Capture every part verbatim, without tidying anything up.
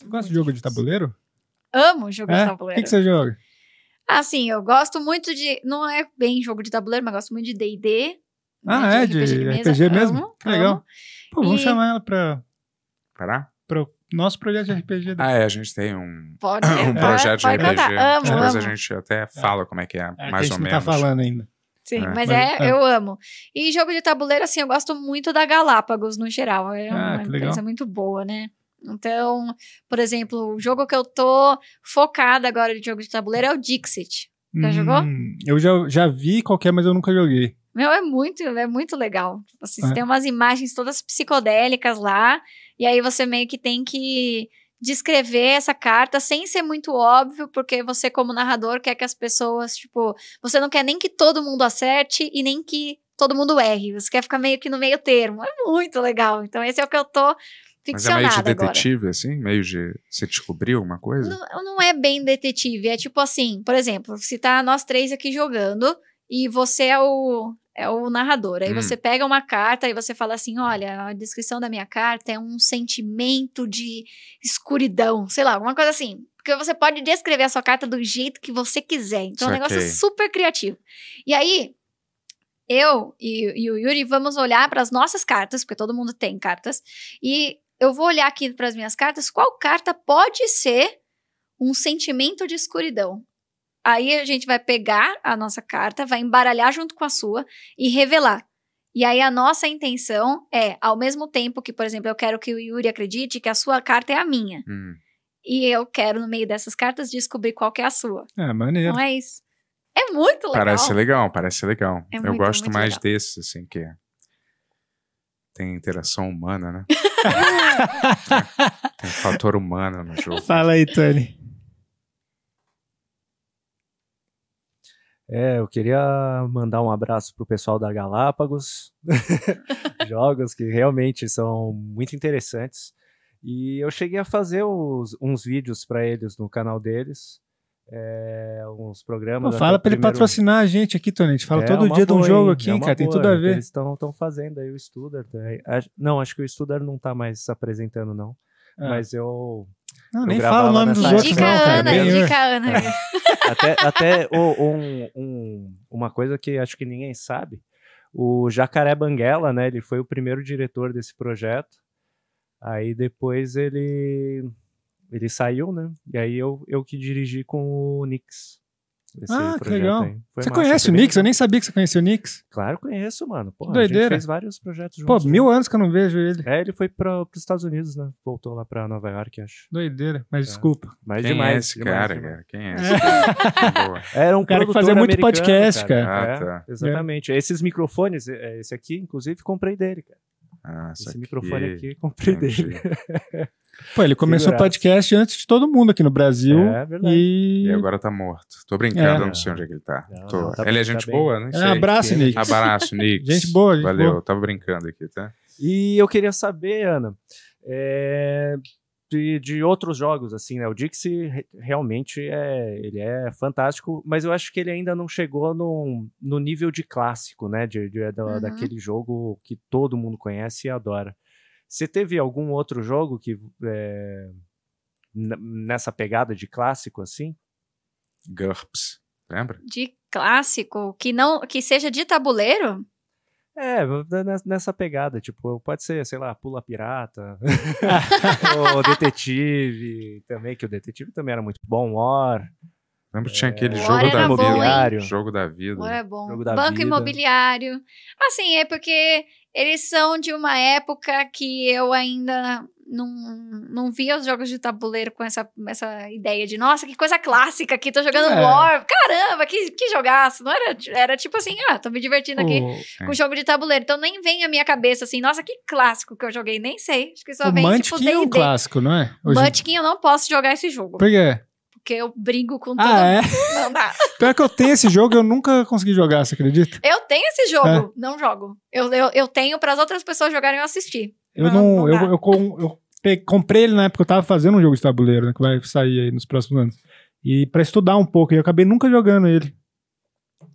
Você gosta de jogo de tabuleiro? Amo jogo é? de tabuleiro. O que, que você joga? Assim, eu gosto muito de... Não é bem jogo de tabuleiro, mas gosto muito de D e D. Ah, né? é? De R P G, de mesa. R P G mesmo? Amo, que legal. Amo. Pô, vamos e... chamar ela pra... Pará? Pro nosso projeto de R P G. Ah, é, a gente tem um, pode, um é, projeto de R P G. Amo, Depois amo. a gente até fala é. como é que é, é mais que ou menos. A gente não tá falando ainda. Sim, é. mas é, é, eu amo. E jogo de tabuleiro, assim, eu gosto muito da Galápagos, no geral. É uma ah, empresa legal. muito boa, né? Então, por exemplo, o jogo que eu tô focada agora de jogo de tabuleiro é o Dixit. Já hum, jogou? Eu já, já vi qualquer, mas eu nunca joguei. Meu, é muito, é muito legal. Assim, é. Você tem umas imagens todas psicodélicas lá, e aí você meio que tem que descrever essa carta sem ser muito óbvio, porque você, como narrador, quer que as pessoas, tipo... Você não quer nem que todo mundo acerte e nem que todo mundo erre. Você quer ficar meio que no meio termo. É muito legal. Então, esse é o que eu tô... Mas é meio de detetive, agora. assim? Meio de... Você descobriu uma coisa? Não, não é bem detetive. É tipo assim, por exemplo, se tá nós três aqui jogando e você é o, é o narrador. Aí hum. você pega uma carta e você fala assim, olha, a descrição da minha carta é um sentimento de escuridão. Sei lá, alguma coisa assim. Porque você pode descrever a sua carta do jeito que você quiser. Então, é um negócio super criativo. E aí... Eu e, e o Yuri vamos olhar para as nossas cartas, porque todo mundo tem cartas, e eu vou olhar aqui para as minhas cartas, qual carta pode ser um sentimento de escuridão. Aí a gente vai pegar a nossa carta, vai embaralhar junto com a sua e revelar. E aí a nossa intenção é, ao mesmo tempo que, por exemplo, eu quero que o Yuri acredite que a sua carta é a minha. Hum. E eu quero, no meio dessas cartas, descobrir qual que é a sua. É, maneiro. Então é isso. É muito legal. Parece legal, parece legal. É muito, eu gosto muito mais legal. desse, assim, que tem interação humana, né? Tem um fator humano no jogo. Fala aí, Tony. É, eu queria mandar um abraço pro pessoal da Galápagos. Jogos que realmente são muito interessantes. E eu cheguei a fazer uns, uns vídeos para eles no canal deles. É, uns programas. Pô, fala pra ele primeiro... patrocinar a gente aqui, Tony. A gente fala é, todo dia de um jogo aqui, é cara. Boa, tem tudo a ver. Eles estão fazendo aí o Studar. Não, acho que o Studar não tá mais se apresentando, não. É. Mas eu. Não, eu nem fala o nome dos outros. Dica Ana, dica Ana. Até, até um, um, uma coisa que acho que ninguém sabe: o Jacaré Banguela, né? Ele foi o primeiro diretor desse projeto. Aí depois ele. Ele saiu, né? E aí eu, eu que dirigi com o Nix. Esse ah, que legal. Você massa, conhece o Nix? Bem... Eu nem sabia que você conhecia o Nix. Claro, conheço, mano. Pô, doideira. A gente fez vários projetos juntos. Pô, mil né? anos que eu não vejo ele. É, ele foi para os Estados Unidos, né? Voltou lá para Nova York, acho. Doideira, mas é. desculpa. Mas Quem demais, é esse demais, cara, demais. cara? Quem é esse cara? Era um cara que fazia muito podcast, cara. cara. Ah, tá. é, exatamente. É. Esses microfones, esse aqui, inclusive, comprei dele, cara. Ah, esse aqui... microfone aqui, comprei Entendi. dele. Pô, ele começou o podcast antes de todo mundo aqui no Brasil. É verdade. E, e agora tá morto. Tô brincando, é. eu não sei onde é que ele tá. Não, Tô... não, tá ele é gente tá boa, né? É, abraço, Nix. Abraço, Nix. Gente boa, gente Valeu, boa. Tava brincando aqui, tá? E eu queria saber, Ana, é... de, de outros jogos, assim, né? O Dixie realmente é, ele é fantástico, mas eu acho que ele ainda não chegou no, no nível de clássico, né? De, de, da, uhum. Daquele jogo que todo mundo conhece e adora. Você teve algum outro jogo que é, nessa pegada de clássico assim? GURPS, lembra? De clássico que não que seja de tabuleiro? É, nessa pegada, tipo, pode ser, sei lá, Pula Pirata, ou Detetive também, que o Detetive também era muito bom, War. Lembro que tinha aquele é, jogo, da bom, jogo da vida. War é bom. Jogo da Banco vida. Imobiliário. Assim, é porque eles são de uma época que eu ainda não, não via os jogos de tabuleiro com essa, essa ideia de, nossa, que coisa clássica aqui, tô jogando é. War, caramba, que, que jogaço. Não era, era tipo assim, ah, tô me divertindo aqui oh, com é. jogo de tabuleiro. Então nem vem a minha cabeça assim, nossa, que clássico que eu joguei, nem sei. Acho que só o vem Munchkin tipo, é um clássico, não é? Hoje... Munchkin eu não posso jogar esse jogo. Por quê? Porque eu brigo com todo mundo. Ah, é? Não dá. Pior que eu tenho esse jogo, eu nunca consegui jogar, você acredita? Eu tenho esse jogo, é. não jogo. Eu, eu, eu tenho para as outras pessoas jogarem e eu assistir. Eu não. não, não eu, eu, com, eu pe, comprei ele na época, eu tava fazendo um jogo de tabuleiro, né? Que vai sair aí nos próximos anos. E para estudar um pouco, e eu acabei nunca jogando ele.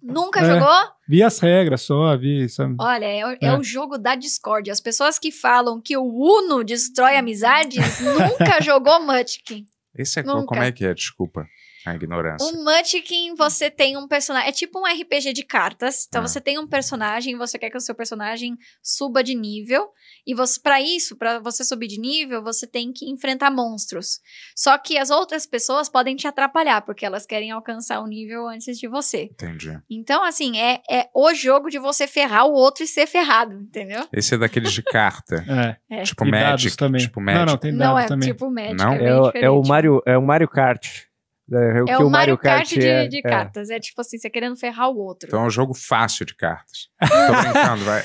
Nunca é, jogou? Vi as regras só, vi... Sabe? Olha, é, é, é o jogo da Discord. As pessoas que falam que o Uno destrói amizades nunca jogou Munchkin. Esse é nunca. Como é que é? Desculpa a ignorância. O Munchkin, você tem um personagem... É tipo um R P G de cartas. Então, ah. você tem um personagem, você quer que o seu personagem suba de nível. E você, pra isso, pra você subir de nível, você tem que enfrentar monstros. Só que as outras pessoas podem te atrapalhar, porque elas querem alcançar o nível antes de você. Entendi. Então, assim, é, é o jogo de você ferrar o outro e ser ferrado, entendeu? Esse é daqueles de carta. É. Tipo e Magic. Também. Tipo Magic. Não, não, tem dado não, é também. Tipo Magic, não, é o, é o Mario, é o Mario Kart. É o, é o Mario Kart, Kart de, é, de cartas. É. É tipo assim, você querendo ferrar o outro. Então é um jogo fácil de cartas. Tô brincando, vai.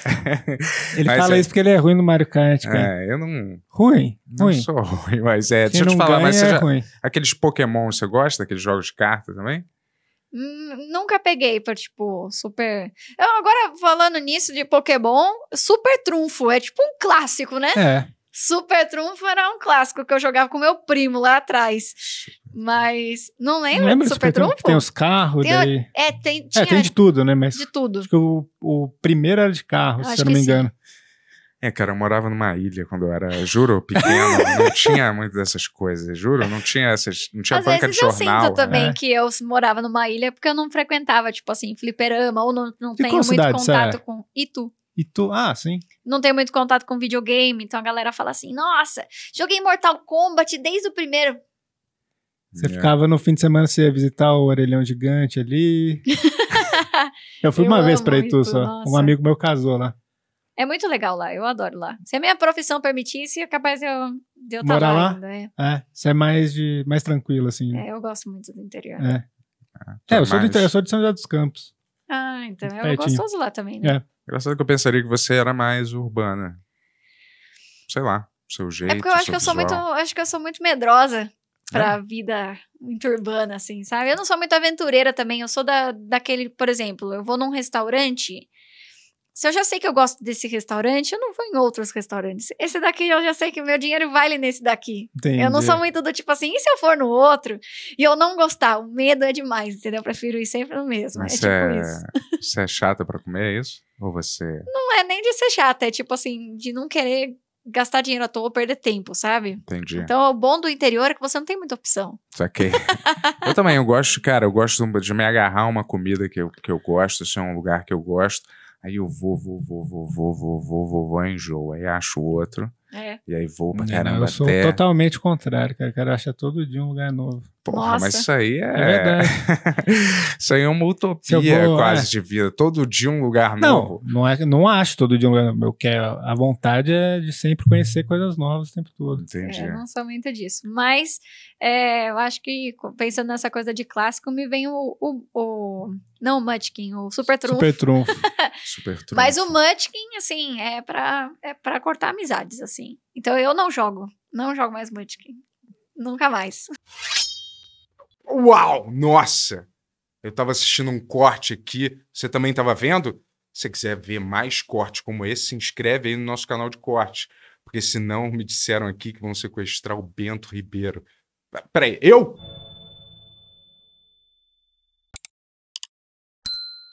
Ele mas fala é... isso porque ele é ruim no Mario Kart, cara. É, eu não... Ruim? Não ruim. Sou ruim, mas é... Quem deixa eu te falar, mas você é já... ruim. Aqueles Pokémon, você gosta daqueles jogos de cartas também? Hum, nunca peguei pra, tipo, super... Eu, agora, falando nisso de Pokémon, Super Trunfo. É tipo um clássico, né? É. Super Trunfo era um clássico que eu jogava com meu primo lá atrás. Mas não lembro, lembro do Super, Super Trunfo? Tem os carros, tem, daí... É, tem, tinha, é, tem de tudo, né? Mas de tudo. Acho que o, o primeiro era de carro, se eu não me engano. Sim. É, cara, eu morava numa ilha quando eu era, juro, pequeno. Não tinha muito dessas coisas, juro. Não tinha essas, não tinha banca de jornal. Às vezes eu sinto também é. que eu morava numa ilha porque eu não frequentava, tipo assim, fliperama ou não, não tenho muito contato é? com... Itu. Itu, ah, sim. Não tenho muito contato com videogame, então a galera fala assim, nossa, joguei Mortal Kombat desde o primeiro. Você yeah. ficava no fim de semana, você ia visitar o Orelhão Gigante ali. Eu fui eu uma vez pra Itu, Itu só. Nossa. Um amigo meu casou lá. É muito legal lá, eu adoro lá. Se a minha profissão permitisse, é capaz de eu, de eu estar lá, lá ainda. É, é você é mais, de, mais tranquilo, assim. Né? É, eu gosto muito do interior. É, ah, é eu, mais... sou do, eu sou de São José dos Campos. Ah, então é pertinho. Gostoso lá também, né? É. Engraçado que eu pensaria que você era mais urbana. Sei lá, seu jeito. É porque eu acho que eu, sou muito, acho que eu sou muito medrosa pra é. vida muito urbana, assim, sabe? Eu não sou muito aventureira também. Eu sou da, daquele, por exemplo, eu vou num restaurante. Se eu já sei que eu gosto desse restaurante, eu não vou em outros restaurantes. Esse daqui eu já sei que meu dinheiro vale nesse daqui. Entendi. Eu não sou muito do tipo assim, e se eu for no outro e eu não gostar? O medo é demais, entendeu? Eu prefiro ir sempre no mesmo. Mas é tipo isso. Você é chata pra comer, é isso? Ou você... Não é nem de ser chata, é tipo assim, de não querer gastar dinheiro à toa ou perder tempo, sabe? Entendi. Então, o bom do interior é que você não tem muita opção. Saquei. Eu também, eu gosto, cara, eu gosto de me agarrar a uma comida que eu, que eu gosto, assim, um lugar que eu gosto. Aí eu vou, vou, vou, vou, vou, vou, vou, vou, vou, enjoo. Aí acho outro. É. E aí vou pra caramba. Não, eu sou até... totalmente o contrário, cara. O cara acha todo dia um lugar novo. Porra, nossa. Mas isso aí é... é verdade. Isso aí é uma utopia vou, quase é. de vida. Todo dia um lugar não, novo. Não, é, não acho todo dia um lugar novo. Eu quero, a vontade é de sempre conhecer coisas novas o tempo todo. Entendi. É, eu não sou muito disso. Mas é, eu acho que pensando nessa coisa de clássico, me vem o... o, o não o Munchkin, o Super Trunfo. Super Trunfo. Super Trunfo. Mas o Munchkin, assim, é pra, é pra cortar amizades, assim. Então eu não jogo. Não jogo mais Munchkin. Nunca mais. Uau! Nossa! Eu tava assistindo um corte aqui. Você também tava vendo? Se você quiser ver mais cortes como esse, se inscreve aí no nosso canal de corte. Porque senão me disseram aqui que vão sequestrar o Bento Ribeiro. Peraí, eu?